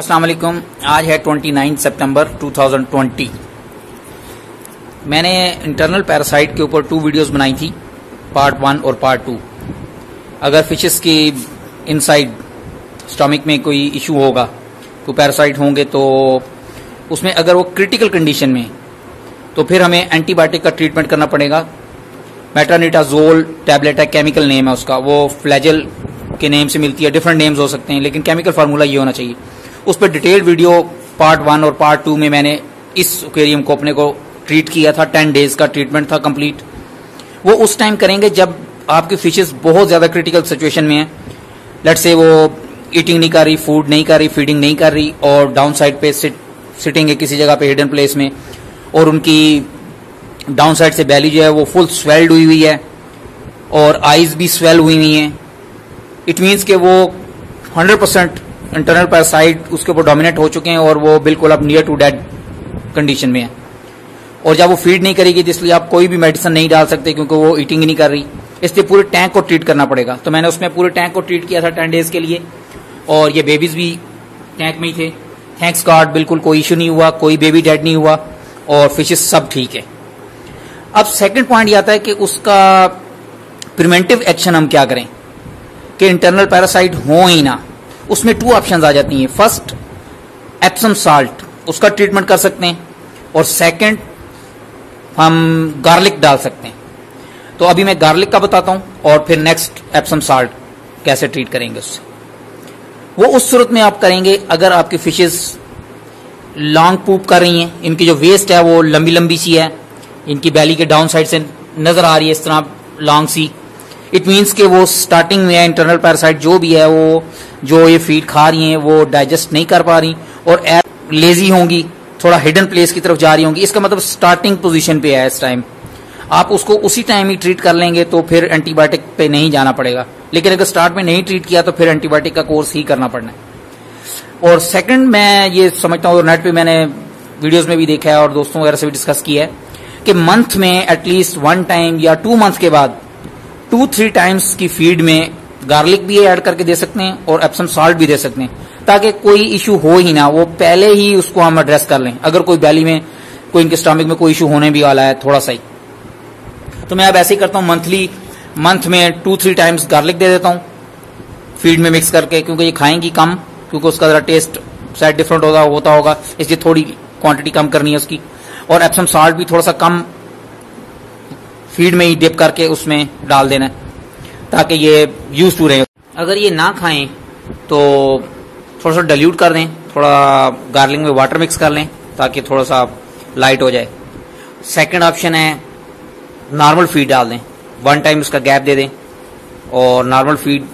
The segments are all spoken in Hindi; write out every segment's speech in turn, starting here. अस्सलाम वालेकुम। आज है 29 सितंबर 2020। मैंने इंटरनल पैरासाइट के ऊपर 2 वीडियोस बनाई थी, पार्ट 1 और पार्ट 2। अगर फिशेस की इनसाइड स्टमक में कोई इशू होगा, कोई पैरासाइट होंगे, तो उसमें अगर वो क्रिटिकल कंडीशन में, तो फिर हमें एंटीबायोटिक का ट्रीटमेंट करना पड़ेगा। मेट्रोनिडाजोल टैबलेट है, केमिकल नेम है उसका, वो फ्लैजिल के नेम से मिलती है। डिफरेंट नेम्स हो सकते हैं, लेकिन केमिकल फार्मूला ये होना चाहिए। उस पर डिटेल वीडियो पार्ट 1 और पार्ट 2 में मैंने इस एक्वेरियम को अपने को ट्रीट किया था। 10 डेज का ट्रीटमेंट था कंप्लीट। वो उस टाइम करेंगे जब आपके फिशेस बहुत ज्यादा क्रिटिकल सिचुएशन में है। लेट्स से वो ईटिंग नहीं कर रही, फूड नहीं कर रही, फीडिंग नहीं कर रही, और डाउन साइड पे सिटिंग है किसी जगह पे हिडन प्लेस में, और उनकी डाउन साइड से बैली जो है वो फुल स्वेल्ड हुई हुई है और आईज भी स्वेल हुई हुई है। इट मीन्स कि वो 100% इंटरनल पैरासाइट उसके ऊपर डोमिनेट हो चुके हैं और वो बिल्कुल अब नियर टू डेड कंडीशन में है। और जब वो फीड नहीं करेगी, इसलिए आप कोई भी मेडिसिन नहीं डाल सकते क्योंकि वो ईटिंग ही नहीं कर रही, इसलिए पूरे टैंक को ट्रीट करना पड़ेगा। तो मैंने उसमें पूरे टैंक को ट्रीट किया था 10 डेज के लिए, और ये बेबीज भी टैंक में ही थे। थैंक्स गॉड, बिल्कुल कोई इशू नहीं हुआ, कोई बेबी डेड नहीं हुआ और फिशेस सब ठीक है। अब सेकेंड पॉइंट यह आता है कि उसका प्रिवेंटिव एक्शन हम क्या करें कि इंटरनल पैरासाइट हो ही ना। उसमें 2 ऑप्शंस आ जाती हैं। फर्स्ट, एप्सम साल्ट, उसका ट्रीटमेंट कर सकते हैं, और सेकंड हम गार्लिक डाल सकते हैं। तो अभी मैं गार्लिक का बताता हूं और फिर नेक्स्ट एप्सम साल्ट कैसे ट्रीट करेंगे उससे। वो उस सूरत में आप करेंगे अगर आपकी फिशेस लॉन्ग पूप कर रही हैं, इनकी जो वेस्ट है वो लंबी लंबी सी है, इनकी बैली के डाउन साइड से नजर आ रही है इस तरह लॉन्ग सी। इट मीन्स कि वो स्टार्टिंग में है, इंटरनल पैरासाइट जो भी है, वो जो ये फीड खा रही हैं वो डाइजेस्ट नहीं कर पा रही और लेजी होंगी, थोड़ा हिडन प्लेस की तरफ जा रही होंगी। इसका मतलब स्टार्टिंग पोजीशन पे है इस टाइम। आप उसको उसी टाइम ही ट्रीट कर लेंगे तो फिर एंटीबायोटिक पे नहीं जाना पड़ेगा, लेकिन अगर स्टार्ट में नहीं ट्रीट किया तो फिर एंटीबायोटिक का कोर्स ही करना पड़ना है। और सेकेंड, मैं ये समझता हूँ, नेट पर मैंने वीडियोज में भी देखा है और दोस्तों वगैरह से भी डिस्कस किया है कि मंथ में एटलीस्ट 1 टाइम या 2 मंथ के बाद 2-3 टाइम्स की फीड में गार्लिक भी ऐड करके दे सकते हैं और एप्सम सॉल्ट भी दे सकते हैं, ताकि कोई इशू हो ही ना, वो पहले ही उसको हम एड्रेस कर लें। अगर कोई बैली में, कोई इनके स्टमक में कोई इशू होने भी वाला है थोड़ा सा ही, तो मैं अब ऐसे ही करता हूँ, मंथ में 2-3 टाइम्स गार्लिक दे देता हूँ फीड में मिक्स करके, क्योंकि ये खाएंगी कम, क्योंकि उसका जरा टेस्ट शायद डिफरेंट होता होगा, इसलिए थोड़ी क्वांटिटी कम करनी है उसकी। और एप्सम सॉल्ट भी थोड़ा सा कम फीड में ही डिप करके उसमें डाल देना, ताकि ये यूज टू रहे। अगर ये ना खाएं तो थोड़ा सा डाइल्यूट कर दें, थोड़ा गार्लिक में वाटर मिक्स कर लें ताकि थोड़ा सा लाइट हो जाए। सेकंड ऑप्शन है नॉर्मल फीड डाल दें, 1 टाइम उसका गैप दे दें और नॉर्मल फीड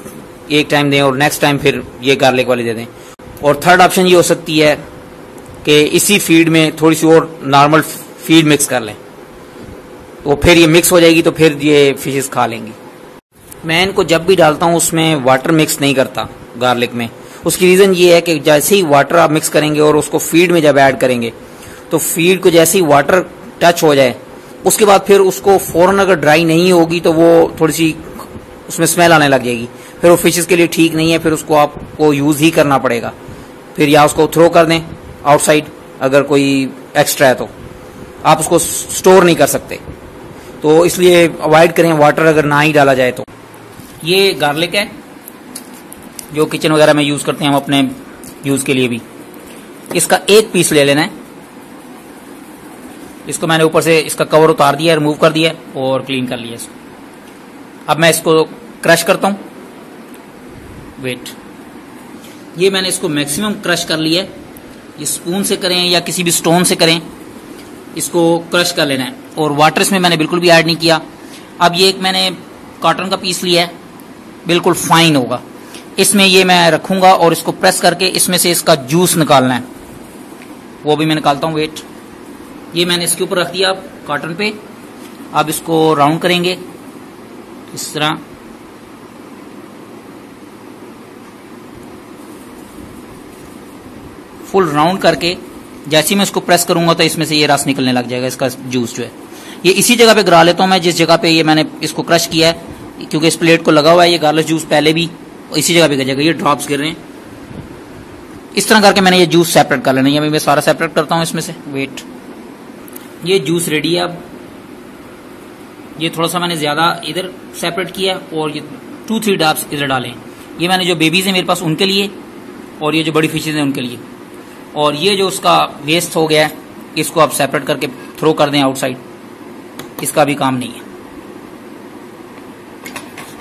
1 टाइम दें और नेक्स्ट टाइम फिर ये गार्लिक वाली दे दें। और थर्ड ऑप्शन ये हो सकती है कि इसी फीड में थोड़ी सी और नॉर्मल फीड मिक्स कर लें, तो फिर ये मिक्स हो जाएगी तो फिर ये फिशेस खा लेंगी। मैं इनको जब भी डालता हूँ उसमें वाटर मिक्स नहीं करता गार्लिक में। उसकी रीज़न ये है कि जैसे ही वाटर आप मिक्स करेंगे और उसको फीड में जब ऐड करेंगे, तो फीड को जैसे ही वाटर टच हो जाए उसके बाद फिर उसको फौरन अगर ड्राई नहीं होगी तो वो थोड़ी सी उसमें स्मेल आने लग जाएगी, फिर वो फिशेस के लिए ठीक नहीं है, फिर उसको आपको यूज़ ही करना पड़ेगा। फिर या उसको थ्रो कर दें आउटसाइड, अगर कोई एक्स्ट्रा है तो आप उसको स्टोर नहीं कर सकते, तो इसलिए अवॉइड करें वाटर अगर ना ही डाला जाए तो। ये गार्लिक है जो किचन वगैरह में यूज करते हैं हम अपने यूज के लिए भी। इसका 1 पीस ले लेना है। इसको मैंने ऊपर से इसका कवर उतार दिया, रिमूव कर दिया और क्लीन कर लिया इसको। अब मैं इसको क्रश करता हूं। वेट, ये मैंने इसको मैक्सिमम क्रश कर लिया है। ये स्पून से करें या किसी भी स्टोन से करें, इसको क्रश कर लेना है। और वाटर इसमें मैंने बिल्कुल भी ऐड नहीं किया। अब ये एक मैंने कॉटन का पीस लिया है, बिल्कुल फाइन होगा, इसमें ये मैं रखूंगा और इसको प्रेस करके इसमें से इसका जूस निकालना है, वो भी मैं निकालता हूँ। वेट, ये मैंने इसके ऊपर रख दिया अब कॉटन पे। अब इसको राउंड करेंगे इस तरह, फुल राउंड करके। जैसे मैं इसको प्रेस करूंगा तो इसमें से ये रस निकलने लग जाएगा, इसका जूस जो है। ये इसी जगह पे गिरा लेता हूं मैं, जिस जगह पे ये मैंने इसको क्रश किया है, क्योंकि इस प्लेट को लगा हुआ है ये गार्लिक जूस पहले भी, और इसी जगह पे गिर जाएगा। ये ड्रॉप्स गिर रहे हैं इस तरह करके मैंने ये जूस सेपरेट कर लेना है। मैं सारा सेपरेट करता हूं इसमें से। वेट, ये जूस रेडी है। अब ये थोड़ा सा मैंने ज्यादा इधर सेपरेट किया और ये 2-3 ड्रॉप्स इधर डालें। ये मैंने जो बेबीज हैं मेरे पास उनके लिए, और ये जो बड़ी फिशेज हैं उनके लिए। और ये जो उसका वेस्ट हो गया है इसको आप सेपरेट करके थ्रो कर दें आउटसाइड, इसका भी काम नहीं है।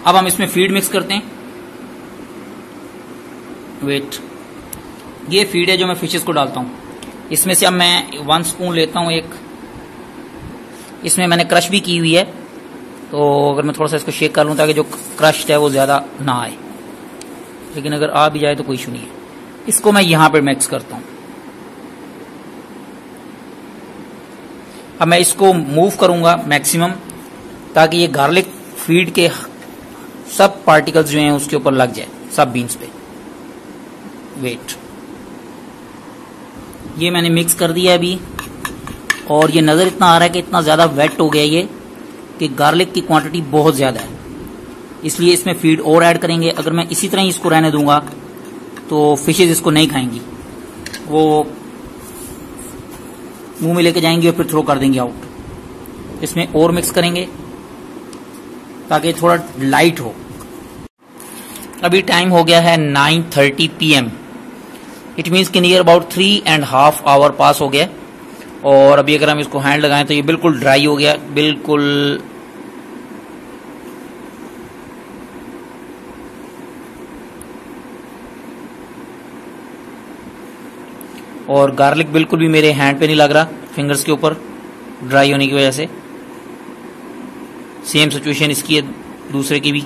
अब हम इसमें फीड मिक्स करते हैं। वेट, ये फीड है जो मैं फिशेस को डालता हूँ। इसमें से अब मैं 1 स्पून लेता हूँ एक। इसमें मैंने क्रश भी की हुई है, तो अगर मैं थोड़ा सा इसको शेक कर लूँ ताकि जो क्रश्ड है वो ज़्यादा ना आए, लेकिन अगर आ भी जाए तो कोई इशू नहीं है। इसको मैं यहाँ पर मिक्स करता हूँ। अब मैं इसको मूव करूँगा मैक्सिमम, ताकि ये गार्लिक फीड के सब पार्टिकल्स जो हैं उसके ऊपर लग जाए, सब बीन्स पे। वेट, ये मैंने मिक्स कर दिया अभी, और ये नज़र इतना आ रहा है कि इतना ज़्यादा वेट हो गया ये कि गार्लिक की क्वांटिटी बहुत ज़्यादा है, इसलिए इसमें फीड और ऐड करेंगे। अगर मैं इसी तरह ही इसको रहने दूंगा तो फिशेज इसको नहीं खाएंगी, वो मुंह में लेके जाएंगी और फिर थ्रो कर देंगे आउट। इसमें और मिक्स करेंगे ताकि थोड़ा लाइट हो। अभी टाइम हो गया है 9:30 PM। इट मीन्स कि नियर अबाउट 3.5 आवर पास हो गया। और अभी अगर हम इसको हैंड लगाएं तो ये बिल्कुल ड्राई हो गया, बिल्कुल और गार्लिक बिल्कुल भी मेरे हैंड पे नहीं लग रहा, फिंगर्स के ऊपर ड्राई होने की वजह से। सेम सिचुएशन इसकी है दूसरे की भी।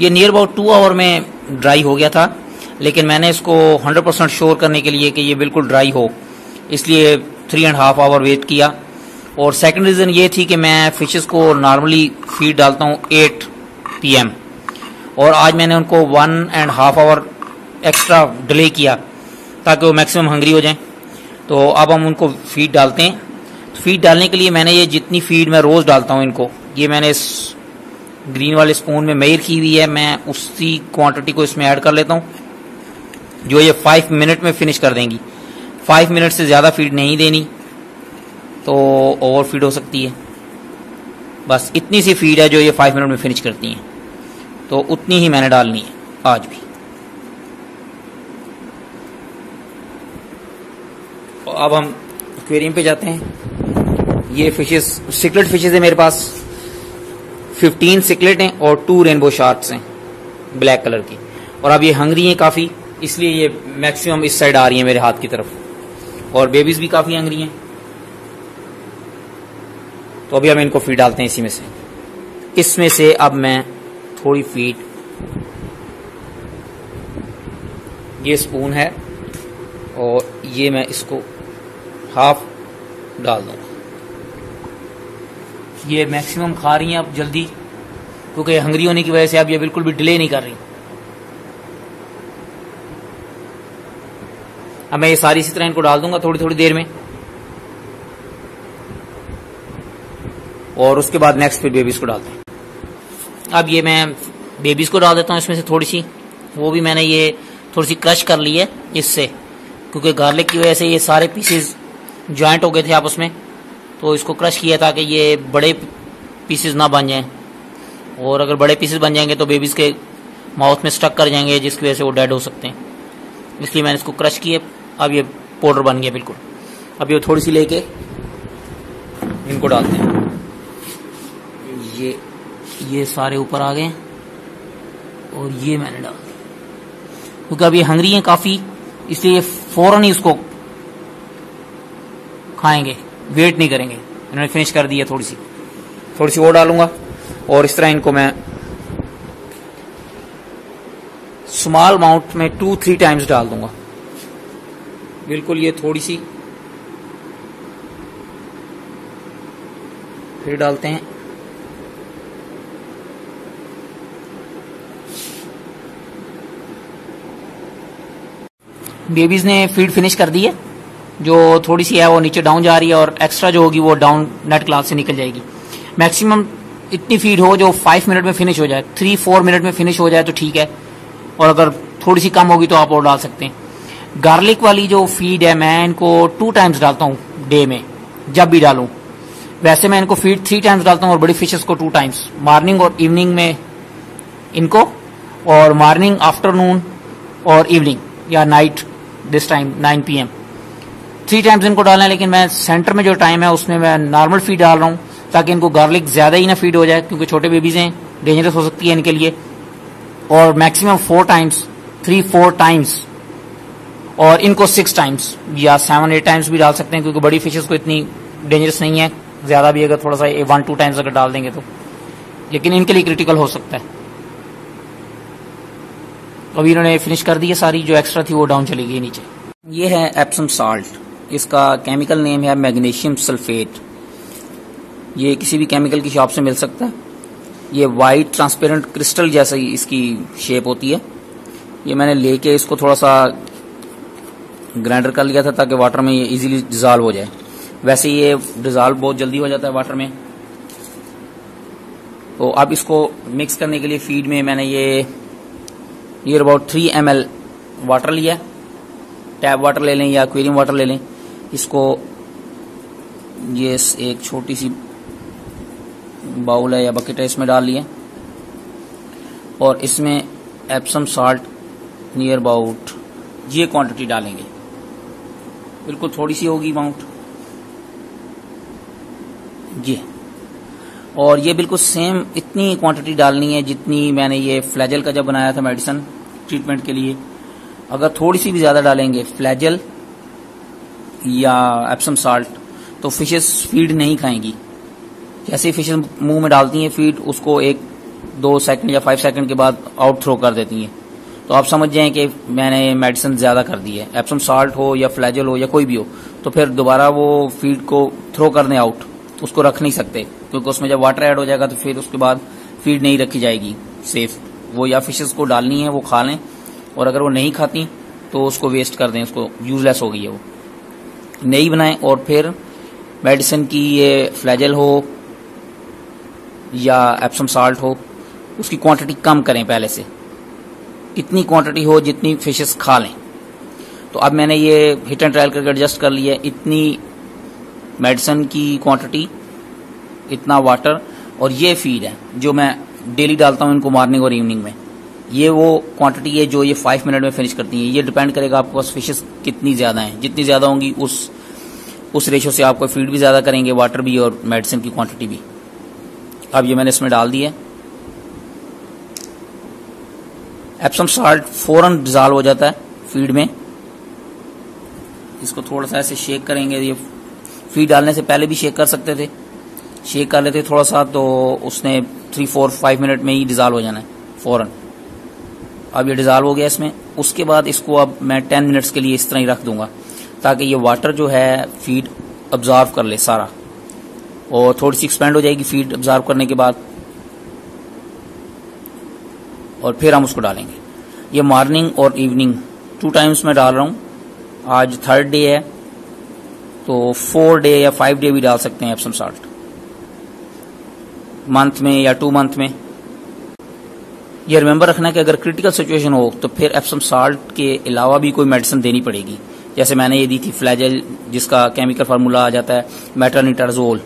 ये नियर अबाउट 2 आवर में ड्राई हो गया था, लेकिन मैंने इसको 100% श्योर करने के लिए कि ये बिल्कुल ड्राई हो, इसलिए 3.5 आवर वेट किया। और सेकंड रीज़न ये थी कि मैं फिशेस को नॉर्मली फीड डालता हूँ 8 PM, और आज मैंने उनको 1.5 आवर एक्स्ट्रा डिले किया ताकि वो मैक्सिमम हंग्री हो जाएं। तो अब हम उनको फीड डालते हैं। तो फीड डालने के लिए मैंने ये जितनी फीड मैं रोज़ डालता हूँ इनको, ये मैंने इस ग्रीन वाले स्पून में मेजर की हुई है। मैं उसी क्वांटिटी को इसमें ऐड कर लेता हूँ, जो ये 5 मिनट में फिनिश कर देंगी। 5 मिनट से ज़्यादा फीड नहीं देनी, तो ओवर फीड हो सकती है। बस इतनी सी फीड है जो ये 5 मिनट में फिनिश करती हैं, तो उतनी ही मैंने डालनी है आज भी। अब हम एक्वेरियम पे जाते हैं। ये फिशेस सिक्लेट फिशेस है मेरे पास, 15 सिक्लेट हैं और 2 रेनबो शार्क्स हैं ब्लैक कलर की। और अब ये हंगरी हैं काफ़ी, इसलिए ये मैक्सिमम इस साइड आ रही हैं मेरे हाथ की तरफ, और बेबीज भी काफ़ी हंगरी हैं। तो अभी हम इनको फीड डालते हैं इसी में से। इसमें से अब मैं थोड़ी फीड, ये स्पून है, और ये मैं इसको हाफ डाल दूँगा। ये मैक्सिमम खा रही हैं अब जल्दी, क्योंकि हंगरी होने की वजह से आप ये बिल्कुल भी डिले नहीं कर रही। अब मैं ये सारी इसी तरह इनको डाल दूंगा थोड़ी थोड़ी देर में, और उसके बाद नेक्स्ट फिर बेबीज को डालते हैं। अब ये मैं बेबीज को डाल देता हूँ इसमें से थोड़ी सी, वो भी मैंने ये थोड़ी सी क्रश कर ली है इससे, क्योंकि गार्लिक की वजह से ये सारे पीसेज ज्वाइंट हो गए थे आप उसमें, तो इसको क्रश किया ताकि ये बड़े पीसेस ना बन जाएं। और अगर बड़े पीसेस बन जाएंगे तो बेबीज़ के माउथ में स्टक कर जाएंगे, जिसकी वजह से वो डेड हो सकते हैं, इसलिए मैंने इसको क्रश किया। अब ये पाउडर बन गया बिल्कुल। अब ये थोड़ी सी लेके इनको डालते हैं। ये सारे ऊपर आ गए, और ये मैंने डाल दिया क्योंकि अब ये हंगरी हैं काफ़ी, इसलिए फ़ौरन ही इसको खाएंगे, वेट नहीं करेंगे। इन्होंने फिनिश कर दी है, थोड़ी सी और डालूंगा। और इस तरह इनको मैं स्मॉल अमाउंट में 2-3 टाइम्स डाल दूंगा बिल्कुल। ये थोड़ी सी फिर डालते हैं, बेबीज ने फीड फिनिश कर दी है। जो थोड़ी सी है वो नीचे डाउन जा रही है और एक्स्ट्रा जो होगी वो डाउन नेट क्लास से निकल जाएगी। मैक्सिमम इतनी फीड हो जो 5 मिनट में फिनिश हो जाए, 3-4 मिनट में फिनिश हो जाए तो ठीक है, और अगर थोड़ी सी कम होगी तो आप और डाल सकते हैं। गार्लिक वाली जो फीड है मैं इनको 2 टाइम्स डालता हूँ डे में, जब भी डालूँ। वैसे मैं इनको फीड 3 टाइम्स डालता हूँ और बड़ी फिशेस को 2 टाइम्स, मॉर्निंग और इवनिंग में इनको, और मॉर्निंग, आफ्टरनून और इवनिंग या night, this time 9 PM 3 times इनको डालना है। लेकिन मैं सेंटर में जो टाइम है उसमें मैं नॉर्मल फीड डाल रहा हूँ ताकि इनको गार्लिक ज़्यादा ही ना फीड हो जाए, क्योंकि छोटे बेबीज़ हैं, डेंजरस हो सकती है इनके लिए। और मैक्सिमम 4 टाइम्स, 3-4 टाइम्स, और इनको 6 टाइम्स या 7-8 टाइम्स भी डाल सकते हैं, क्योंकि बड़ी फिशेस को इतनी डेंजरस नहीं है, ज़्यादा भी अगर थोड़ा सा 1-2 टाइम्स अगर डाल देंगे तो, लेकिन इनके लिए क्रिटिकल हो सकता है। अभी इन्होंने फिनिश कर दी है सारी, जो एक्स्ट्रा थी वो डाउन चली गई नीचे। ये है एप्सम साल्ट, इसका केमिकल नेम है मैग्नीशियम सल्फेट। ये किसी भी केमिकल की शॉप से मिल सकता है। ये वाइट ट्रांसपेरेंट क्रिस्टल जैसा इसकी शेप होती है। ये मैंने लेके इसको थोड़ा सा ग्राइंडर कर लिया था ताकि वाटर में ये इजीली डिजॉल्व हो जाए। वैसे ये डिजॉल्व बहुत जल्दी हो जाता है वाटर में। तो अब इसको मिक्स करने के लिए फीड में मैंने ये अबाउट 3 ml वाटर लिया। टैप वाटर ले लें या एक्वेरियम वाटर ले लें। इसको ये एक छोटी सी बाउल है या बकेट है, इसमें डाल लिया, और इसमें एप्सम साल्ट नियर अबाउट ये क्वांटिटी डालेंगे, बिल्कुल थोड़ी सी होगी अमाउंट ये। और ये बिल्कुल सेम इतनी क्वांटिटी डालनी है जितनी मैंने ये फ्लैजल का जब बनाया था मेडिसिन ट्रीटमेंट के लिए। अगर थोड़ी सी भी ज़्यादा डालेंगे फ्लैजल या एप्सम साल्ट तो फिशेस फीड नहीं खाएंगी। जैसे ही फिशेस मुंह में डालती हैं फीड, उसको 1-2 सेकंड या 5 सेकंड के बाद आउट थ्रो कर देती हैं। तो आप समझ जाएं कि मैंने मेडिसिन ज़्यादा कर दी है। एप्सम साल्ट हो या फ्लैजल हो या कोई भी हो, तो फिर दोबारा वो फीड को थ्रो करने आउट, उसको रख नहीं सकते, क्योंकि उसमें जब वाटर ऐड हो जाएगा तो फिर उसके बाद फीड नहीं रखी जाएगी सेफ। वो या फिशेस को डालनी है वो खा लें, और अगर वो नहीं खाती तो उसको वेस्ट कर दें, उसको यूजलेस हो गई है वो, नहीं बनाएं। और फिर मेडिसिन की ये फ्लैजल हो या एप्सम साल्ट हो, उसकी क्वांटिटी कम करें पहले से, इतनी क्वांटिटी हो जितनी फिशेस खा लें। तो अब मैंने ये हिट एंड ट्रायल करके एडजस्ट कर लिया, इतनी मेडिसिन की क्वांटिटी, इतना वाटर, और ये फीड है जो मैं डेली डालता हूँ इनको मॉर्निंग और इवनिंग में। ये वो क्वांटिटी है जो ये 5 मिनट में फिनिश करती है। ये डिपेंड करेगा आपके पास फिशेस कितनी ज़्यादा हैं। जितनी ज़्यादा होंगी उस रेशो से आपको फीड भी ज़्यादा करेंगे, वाटर भी और मेडिसिन की क्वांटिटी भी। अब ये मैंने इसमें डाल दिया। एप्सम साल्ट फौरन डिजॉल्व हो जाता है फीड में। इसको थोड़ा सा ऐसे शेक करेंगे। ये फीड डालने से पहले भी शेक कर सकते थे, शेक कर लेते थोड़ा सा तो उसने 3-4-5 मिनट में ही डिजॉल्व हो जाना है फौरन। अब ये डिजॉल्व हो गया इसमें। उसके बाद इसको अब मैं 10 मिनट्स के लिए इस तरह ही रख दूंगा ताकि ये वाटर जो है फीड अब्जॉर्व कर ले सारा, और थोड़ी सी एक्सपेंड हो जाएगी फीड अब्जॉर्व करने के बाद, और फिर हम उसको डालेंगे। ये मॉर्निंग और इवनिंग 2 टाइम्स मैं डाल रहा हूँ। आज 3rd डे है तो 4 डे या 5 डे भी डाल सकते हैं एप्सम साल्ट, मंथ में या 2 मंथ में। ये रिमेंबर रखना कि अगर क्रिटिकल सिचुएशन हो तो फिर एप्सम साल्ट के अलावा भी कोई मेडिसिन देनी पड़ेगी। जैसे मैंने ये दी थी फ्लैजल, जिसका केमिकल फार्मूला आ जाता है मेट्रोनिडाजोल,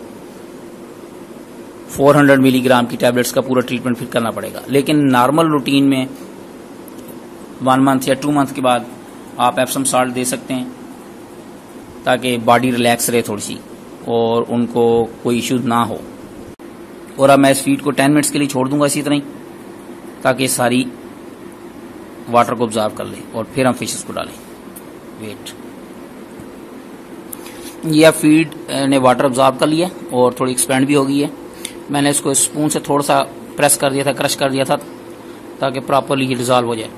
400 मिलीग्राम की टैबलेट्स का पूरा ट्रीटमेंट फिर करना पड़ेगा। लेकिन नॉर्मल रूटीन में 1 मंथ या 2 मंथ के बाद आप एप्सम साल्ट दे सकते हैं ताकि बॉडी रिलैक्स रहे थोड़ी सी और उनको कोई इश्यूज ना हो। और अब मैं इस फीड को 10 मिनट्स के लिए छोड़ दूंगा इसी तरह ही, ताकि सारी वाटर को ऑब्जर्व कर ले, और फिर हम फिशेस को डालें। वेट, यह फीड ने वाटर ऑब्जर्व कर लिया और थोड़ी एक्सपेंड भी हो गई है। मैंने इसको स्पून से थोड़ा सा प्रेस कर दिया था, क्रश कर दिया था ताकि प्रॉपरली डिजॉल्व हो जाए,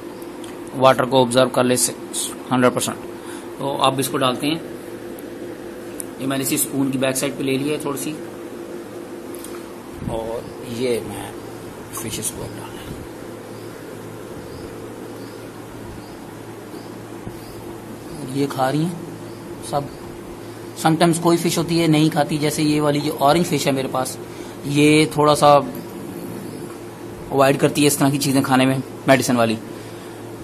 वाटर को ऑब्जर्व कर ले 100%। तो आप इसको डालते हैं। ये मैंने इसी स्पून की बैक साइड पे ले लिया है थोड़ी सी, और ये मैं फिशेस को डाल रहा हूं। ये खा रही हैं सब। समटाइम्स कोई फिश होती है नहीं खाती, जैसे ये वाली जो ऑरेंज फिश है मेरे पास, ये थोड़ा सा अवॉइड करती है इस तरह की चीज़ें खाने में, मेडिसिन वाली।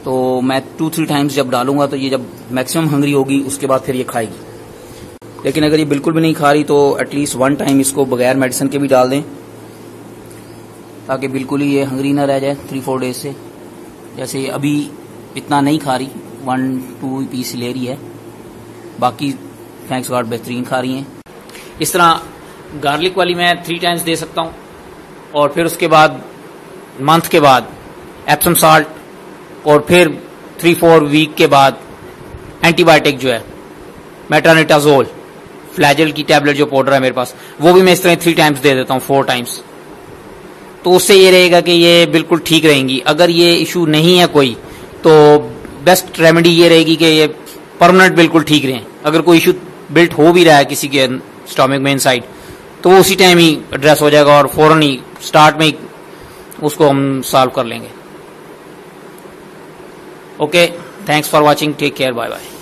तो मैं 2-3 टाइम्स जब डालूंगा तो ये जब मैक्सिमम हंग्री होगी उसके बाद फिर ये खाएगी। लेकिन अगर ये बिल्कुल भी नहीं खा रही तो एटलीस्ट 1 टाइम इसको बगैर मेडिसिन के भी डाल दें ताकि बिल्कुल ही ये हंग्री ना रह जाए 3-4 डेज से। जैसे अभी इतना नहीं खा रही, 1-2 पीस ले रही है, बाकी थैंक्स गॉड बेहतरीन खा रही हैं। इस तरह गार्लिक वाली मैं 3 टाइम्स दे सकता हूँ और फिर उसके बाद मंथ के बाद एप्सम साल्ट और फिर 3-4 वीक के बाद एंटीबायोटिक जो है मेट्रोनिडाजोल फ्लैजिल की टैबलेट जो पाउडर है मेरे पास, वो भी मैं इस तरह 3 टाइम्स दे देता हूँ, 4 टाइम्स। तो उससे ये रहेगा कि ये बिल्कुल ठीक रहेंगी। अगर ये इशू नहीं है कोई तो बेस्ट रेमेडी ये रहेगी कि ये परमानेंट बिल्कुल ठीक रहें। अगर कोई इशू बिल्ट हो भी रहा है किसी के स्टोमक में इनसाइड तो वो उसी टाइम ही एड्रेस हो जाएगा और फौरन ही स्टार्ट में ही उसको हम सॉल्व कर लेंगे। Okay, thanks for watching, take care, bye bye.